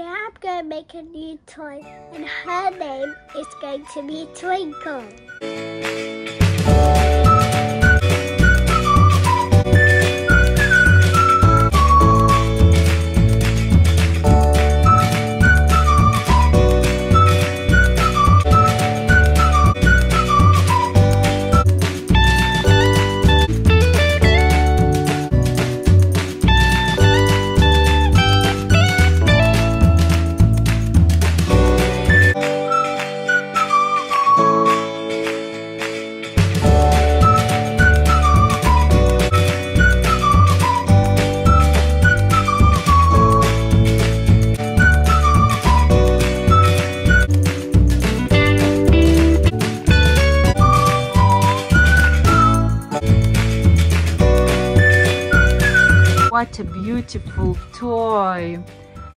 Today I'm going to make a new toy, and her name is going to be Twinkle. What a beautiful toy!